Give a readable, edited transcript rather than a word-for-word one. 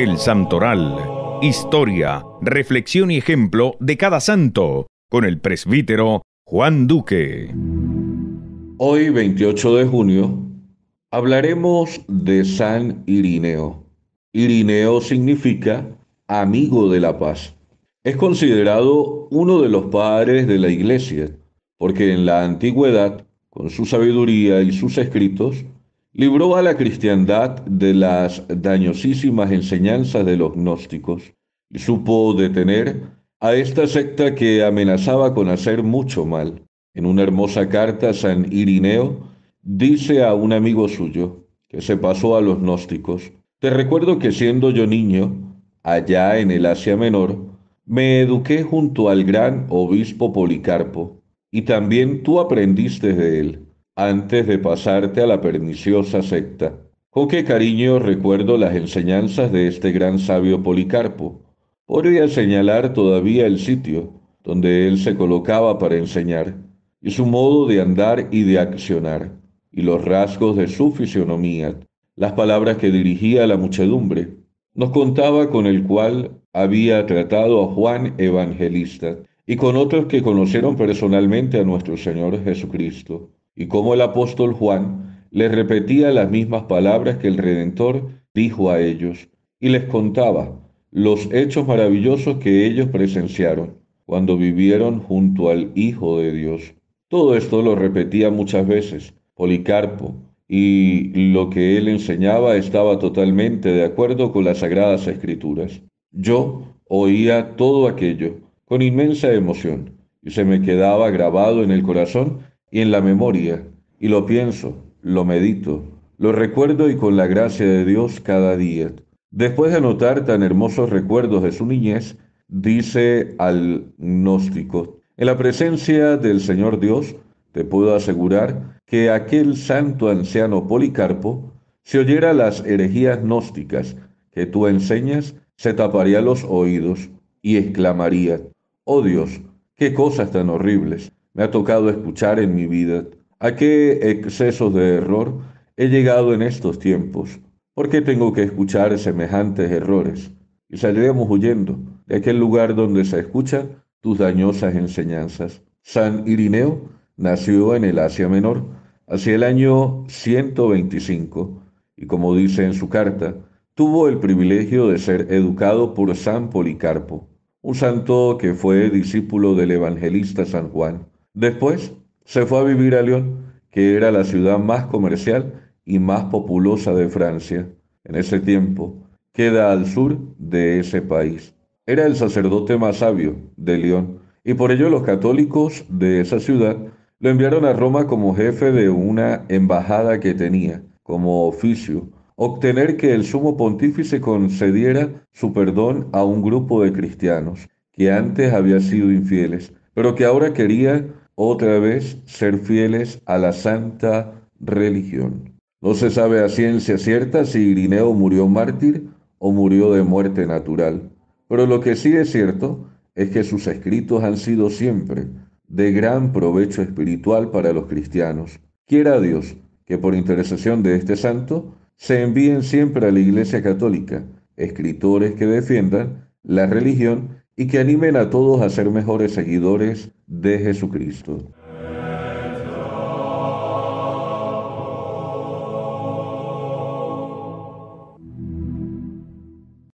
El Santoral, historia, reflexión y ejemplo de cada santo, con el presbítero Juan Duque. Hoy, 28 de junio, hablaremos de San Ireneo. Ireneo significa amigo de la paz. Es considerado uno de los padres de la Iglesia, porque en la antigüedad, con su sabiduría y sus escritos, libró a la cristiandad de las dañosísimas enseñanzas de los gnósticos y supo detener a esta secta que amenazaba con hacer mucho mal. En una hermosa carta, San Ireneo dice a un amigo suyo que se pasó a los gnósticos: «Te recuerdo que siendo yo niño, allá en el Asia Menor, me eduqué junto al gran obispo Policarpo, y también tú aprendiste de él, antes de pasarte a la perniciosa secta. Con qué cariño recuerdo las enseñanzas de este gran sabio Policarpo. Podría señalar todavía el sitio donde él se colocaba para enseñar, y su modo de andar y de accionar, y los rasgos de su fisonomía, las palabras que dirigía a la muchedumbre. Nos contaba con el cual había tratado a Juan Evangelista, y con otros que conocieron personalmente a nuestro Señor Jesucristo, y cómo el apóstol Juan les repetía las mismas palabras que el Redentor dijo a ellos, y les contaba los hechos maravillosos que ellos presenciaron cuando vivieron junto al Hijo de Dios». Todo esto lo repetía muchas veces Policarpo, y lo que él enseñaba estaba totalmente de acuerdo con las Sagradas Escrituras. Yo oía todo aquello con inmensa emoción, y se me quedaba grabado en el corazón y en la memoria, y lo pienso, lo medito, lo recuerdo, y con la gracia de Dios cada día. Después de anotar tan hermosos recuerdos de su niñez, dice al gnóstico: «En la presencia del Señor Dios, te puedo asegurar que aquel santo anciano Policarpo, si oyera las herejías gnósticas que tú enseñas, se taparía los oídos y exclamaría: ¡Oh Dios, qué cosas tan horribles me ha tocado escuchar en mi vida! ¿A qué excesos de error he llegado en estos tiempos? ¿Por qué tengo que escuchar semejantes errores?». Y saldremos huyendo de aquel lugar donde se escuchan tus dañosas enseñanzas. San Ireneo nació en el Asia Menor, hacia el año 125, y como dice en su carta, tuvo el privilegio de ser educado por San Policarpo, un santo que fue discípulo del evangelista San Juan. Después se fue a vivir a León, que era la ciudad más comercial y más populosa de Francia. En ese tiempo queda al sur de ese país. Era el sacerdote más sabio de León, y por ello los católicos de esa ciudad lo enviaron a Roma como jefe de una embajada que tenía como oficio obtener que el sumo pontífice concediera su perdón a un grupo de cristianos que antes había sido infieles, pero que ahora quería otra vez ser fieles a la santa religión. No se sabe a ciencia cierta si Ireneo murió mártir o murió de muerte natural, pero lo que sí es cierto es que sus escritos han sido siempre de gran provecho espiritual para los cristianos. Quiera Dios que por intercesión de este santo se envíen siempre a la Iglesia Católica escritores que defiendan la religión y que animen a todos a ser mejores seguidores de Jesucristo.